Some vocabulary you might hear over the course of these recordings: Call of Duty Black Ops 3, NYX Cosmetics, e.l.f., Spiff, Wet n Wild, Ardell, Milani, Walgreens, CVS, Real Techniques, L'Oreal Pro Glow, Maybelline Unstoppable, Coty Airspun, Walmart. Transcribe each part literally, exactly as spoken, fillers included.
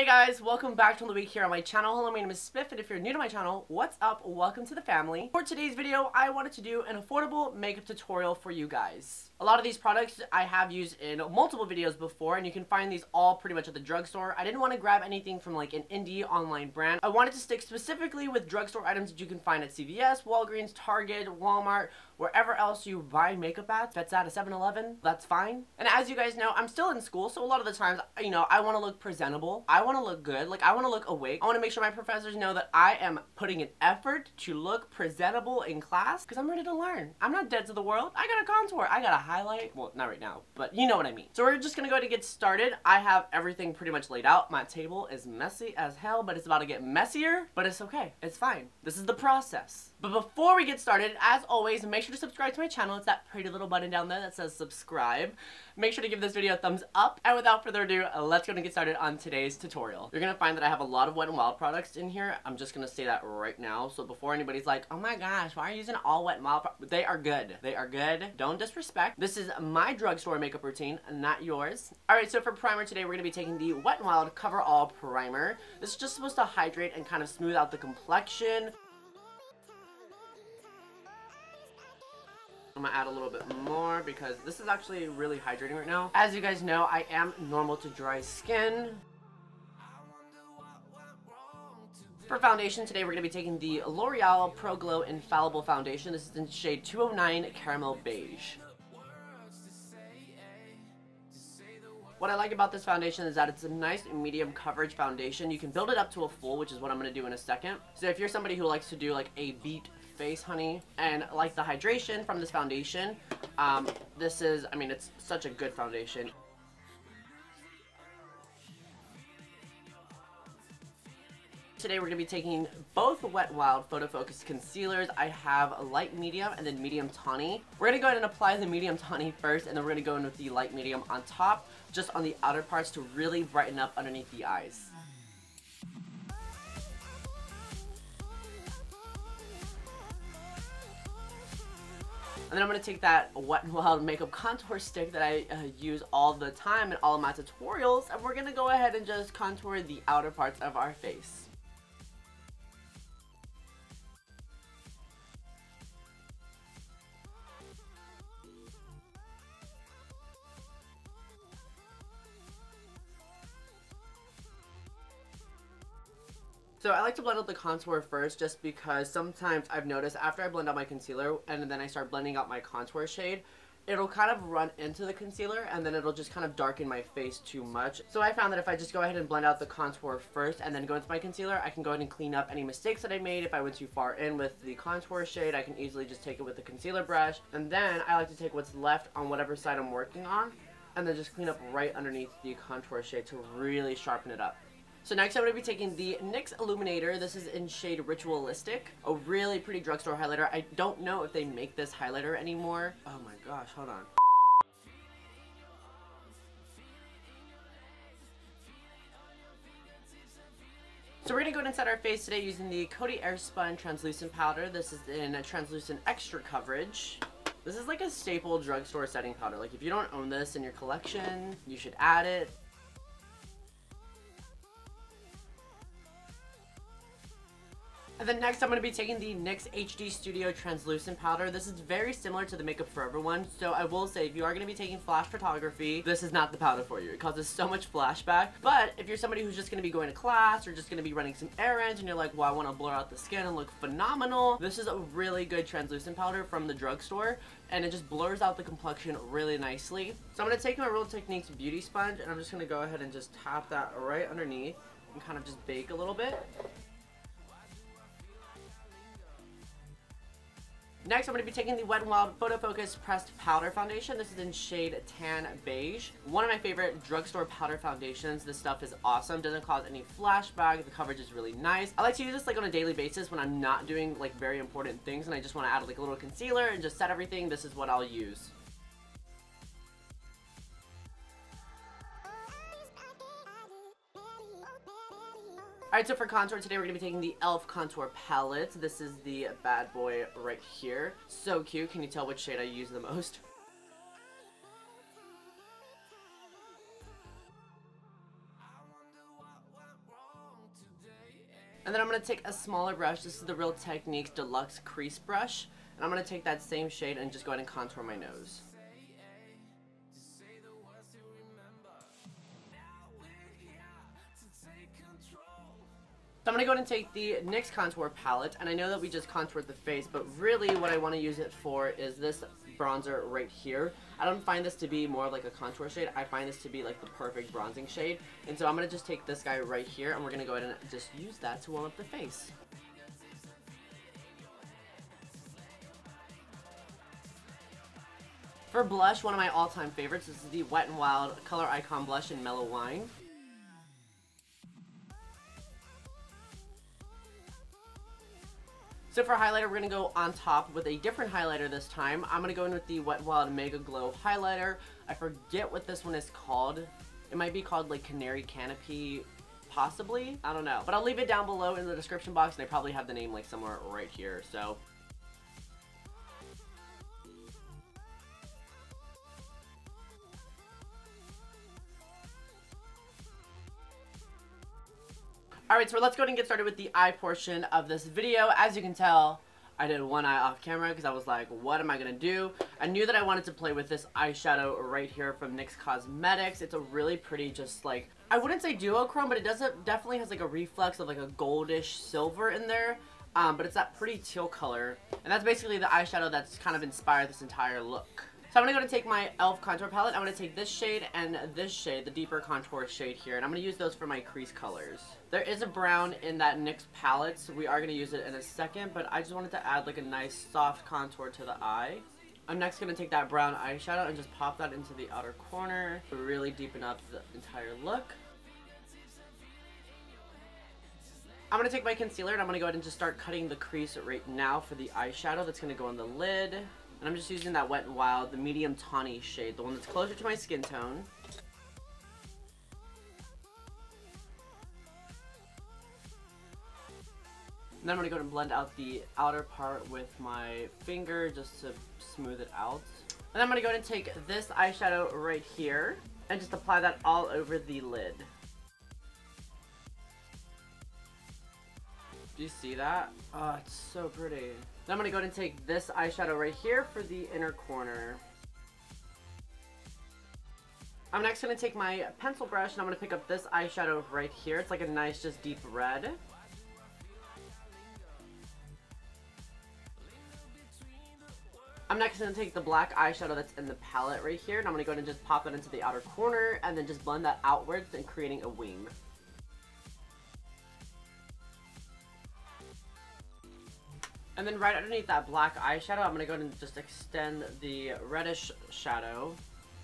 Hey guys, welcome back to another week here on my channel. Hello, my name is Spiff, and if you're new to my channel, what's up? Welcome to the family. For today's video, I wanted to do an affordable makeup tutorial for you guys. A lot of these products I have used in multiple videos before, and you can find these all pretty much at the drugstore. I didn't want to grab anything from like an indie online brand. I wanted to stick specifically with drugstore items that you can find at C V S, Walgreens, Target, Walmart, wherever else you buy makeup at. If it's at a seven eleven, that's fine. And as you guys know, I'm still in school, so a lot of the times, you know, I want to look presentable. I I want to look good. Like, I want to look awake. I want to make sure my professors know that I am putting an effort to look presentable in class because I'm ready to learn. I'm not dead to the world. I got a contour. I got a highlight. Well, not right now, but you know what I mean. So we're just going to go ahead and get started. I have everything pretty much laid out. My table is messy as hell, but it's about to get messier, but it's okay. It's fine. This is the process. But before we get started, as always, make sure to subscribe to my channel. It's that pretty little button down there that says subscribe. Make sure to give this video a thumbs up. And without further ado, let's go ahead and get started on today's tutorial. Tutorial. You're gonna find that I have a lot of Wet n Wild products in here. I'm just gonna say that right now. So before anybody's like, oh my gosh, why are you using all Wet n Wild? They are good. They are good. Don't disrespect. This is my drugstore makeup routine, not yours. All right, so for primer today, we're gonna be taking the Wet n Wild Cover All Primer. This is just supposed to hydrate and kind of smooth out the complexion. I'm gonna add a little bit more because this is actually really hydrating right now. As you guys know, I am normal to dry skin. For foundation today, we're going to be taking the L'Oreal Pro Glow Infallible Foundation. This is in shade two oh nine Caramel Beige. What I like about this foundation is that it's a nice medium coverage foundation. You can build it up to a full, which is what I'm going to do in a second. So if you're somebody who likes to do like a beat face, honey, and like the hydration from this foundation, um, this is, I mean, it's such a good foundation. Today we're going to be taking both Wet n Wild Photo Focus Concealers. I have a light medium and then medium tawny. We're going to go ahead and apply the medium tawny first, and then we're going to go in with the light medium on top, just on the outer parts to really brighten up underneath the eyes. And then I'm going to take that Wet n Wild Makeup Contour Stick that I uh, use all the time in all of my tutorials, and we're going to go ahead and just contour the outer parts of our face. So I like to blend out the contour first just because sometimes I've noticed after I blend out my concealer and then I start blending out my contour shade, it'll kind of run into the concealer and then it'll just kind of darken my face too much. So I found that if I just go ahead and blend out the contour first and then go into my concealer, I can go ahead and clean up any mistakes that I made. If I went too far in with the contour shade, I can easily just take it with the concealer brush. And then I like to take what's left on whatever side I'm working on and then just clean up right underneath the contour shade to really sharpen it up. So next I'm going to be taking the NYX Illuminator. This is in shade Ritualistic, a really pretty drugstore highlighter. I don't know if they make this highlighter anymore. Oh my gosh, hold on. So we're going to go ahead and set our face today using the Coty Airspun Translucent Powder. This is in a Translucent Extra Coverage. This is like a staple drugstore setting powder. Like, if you don't own this in your collection, you should add it. And then next I'm going to be taking the NYX H D Studio Translucent Powder. This is very similar to the Makeup Forever one, so I will say if you are going to be taking flash photography, this is not the powder for you. It causes so much flashback. But if you're somebody who's just going to be going to class or just going to be running some errands and you're like, well, I want to blur out the skin and look phenomenal, this is a really good translucent powder from the drugstore, and it just blurs out the complexion really nicely. So I'm going to take my Real Techniques Beauty Sponge and I'm just going to go ahead and just tap that right underneath and kind of just bake a little bit. Next, I'm going to be taking the Wet n Wild Photo Focus Pressed Powder Foundation. This is in shade Tan Beige. One of my favorite drugstore powder foundations. This stuff is awesome. Doesn't cause any flashback. The coverage is really nice. I like to use this like on a daily basis when I'm not doing like very important things and I just want to add like a little concealer and just set everything. This is what I'll use. Alright, so for contour today, we're going to be taking the e l f. Contour Palette. This is the bad boy right here. So cute. Can you tell which shade I use the most? And then I'm going to take a smaller brush. This is the Real Techniques Deluxe Crease Brush. And I'm going to take that same shade and just go ahead and contour my nose. So I'm going to go ahead and take the NYX Contour Palette, and I know that we just contoured the face, but really what I want to use it for is this bronzer right here. I don't find this to be more of like a contour shade. I find this to be like the perfect bronzing shade, and so I'm going to just take this guy right here, and we're going to go ahead and just use that to warm up the face. For blush, one of my all-time favorites, this is the Wet n Wild Color Icon Blush in Mellow Wine. So for highlighter, we're going to go on top with a different highlighter this time. I'm going to go in with the Wet n Wild Mega Glow Highlighter. I forget what this one is called. It might be called like Canary Canopy, possibly. I don't know. But I'll leave it down below in the description box, and I probably have the name like somewhere right here. So. Alright, so let's go ahead and get started with the eye portion of this video. As you can tell, I did one eye off camera because I was like, what am I going to do? I knew that I wanted to play with this eyeshadow right here from NYX Cosmetics. It's a really pretty, just like, I wouldn't say duochrome, but it does definitely has like a reflex of like a goldish silver in there. Um, but it's that pretty teal color. And that's basically the eyeshadow that's kind of inspired this entire look. So I'm going to go to take my e l f contour palette. I'm going to take this shade and this shade, the deeper contour shade here, and I'm going to use those for my crease colors. There is a brown in that NYX palette, so we are going to use it in a second, but I just wanted to add like a nice soft contour to the eye. I'm next going to take that brown eyeshadow and just pop that into the outer corner to really deepen up the entire look. I'm going to take my concealer and I'm going to go ahead and just start cutting the crease right now for the eyeshadow that's going to go on the lid. And I'm just using that Wet n Wild, the medium tawny shade, the one that's closer to my skin tone. And then I'm going to go ahead and blend out the outer part with my finger just to smooth it out. And then I'm going to go ahead and take this eyeshadow right here and just apply that all over the lid. Do you see that? Oh, it's so pretty. Then I'm going to go ahead and take this eyeshadow right here for the inner corner. I'm next going to take my pencil brush and I'm going to pick up this eyeshadow right here. It's like a nice, just deep red. I'm next going to take the black eyeshadow that's in the palette right here, and I'm going to go ahead and just pop that into the outer corner and then just blend that outwards and creating a wing. And then right underneath that black eyeshadow, I'm going to go ahead and just extend the reddish shadow.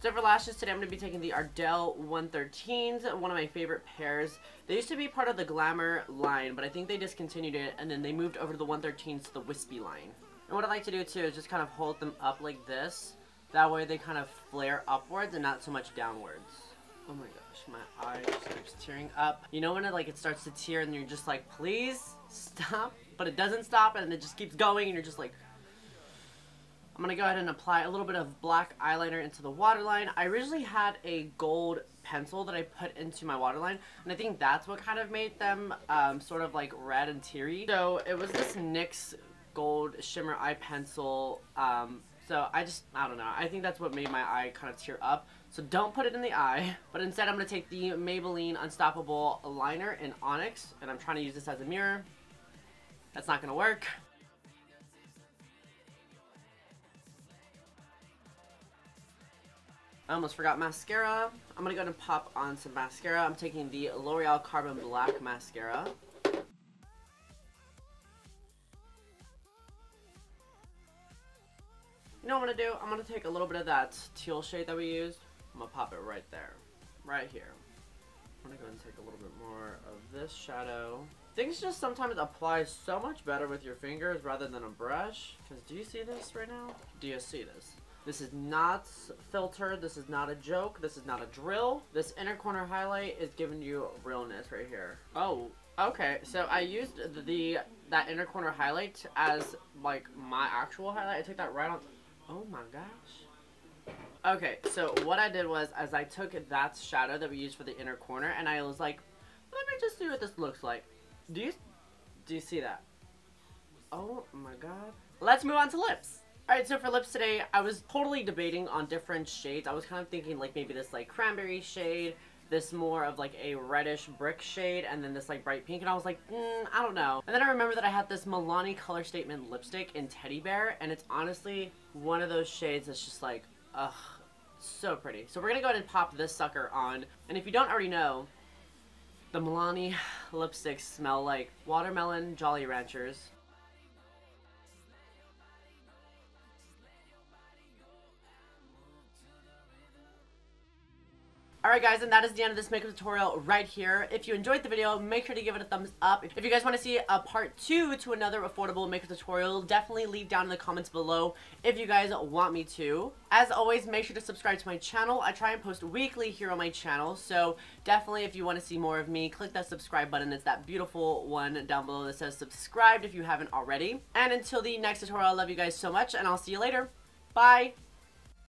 So for lashes today, I'm going to be taking the Ardell one thirteens, one of my favorite pairs. They used to be part of the Glamour line, but I think they discontinued it, and then they moved over to the one thirteens to the Wispy line. And what I like to do too is just kind of hold them up like this. That way they kind of flare upwards and not so much downwards. Oh my gosh, my eye just keeps tearing up. You know when it, like, it starts to tear and you're just like, please stop? But it doesn't stop and it just keeps going and you're just like... I'm going to go ahead and apply a little bit of black eyeliner into the waterline. I originally had a gold pencil that I put into my waterline, and I think that's what kind of made them um, sort of like red and teary. So it was this NYX gold shimmer eye pencil. Um, so I just, I don't know, I think that's what made my eye kind of tear up. So don't put it in the eye, but instead I'm going to take the Maybelline Unstoppable liner in Onyx, and I'm trying to use this as a mirror. That's not going to work. I almost forgot mascara. I'm going to go ahead and pop on some mascara. I'm taking the L'Oreal Carbon Black Mascara. You know what I'm going to do? I'm going to take a little bit of that teal shade that we used. I'm going to pop it right there, right here. I'm going to go ahead and take a little bit more of this shadow. Things just sometimes apply so much better with your fingers rather than a brush. Because do you see this right now? Do you see this? This is not filtered. This is not a joke. This is not a drill. This inner corner highlight is giving you realness right here. Oh, okay. So I used the, the that inner corner highlight as like my actual highlight. I took that right on. Oh my gosh. Okay, so what I did was as I took that shadow that we used for the inner corner and I was like, let me just see what this looks like. Do you Do you see that? Oh my god. Let's move on to lips. Alright, so for lips today, I was totally debating on different shades. I was kind of thinking like maybe this like cranberry shade, this more of like a reddish brick shade, and then this like bright pink, and I was like, mm, I don't know. And then I remember that I had this Milani Color Statement lipstick in Teddy Bear, and it's honestly one of those shades that's just like, ugh, so pretty. So we're gonna go ahead and pop this sucker on, and if you don't already know, the Milani lipsticks smell like watermelon Jolly Ranchers. Alright guys, and that is the end of this makeup tutorial right here. If you enjoyed the video, make sure to give it a thumbs up. If you guys want to see a part two to another affordable makeup tutorial, definitely leave down in the comments below if you guys want me to. As always, make sure to subscribe to my channel. I try and post weekly here on my channel, so definitely if you want to see more of me, click that subscribe button. It's that beautiful one down below that says subscribed if you haven't already. And until the next tutorial, I love you guys so much, and I'll see you later. Bye!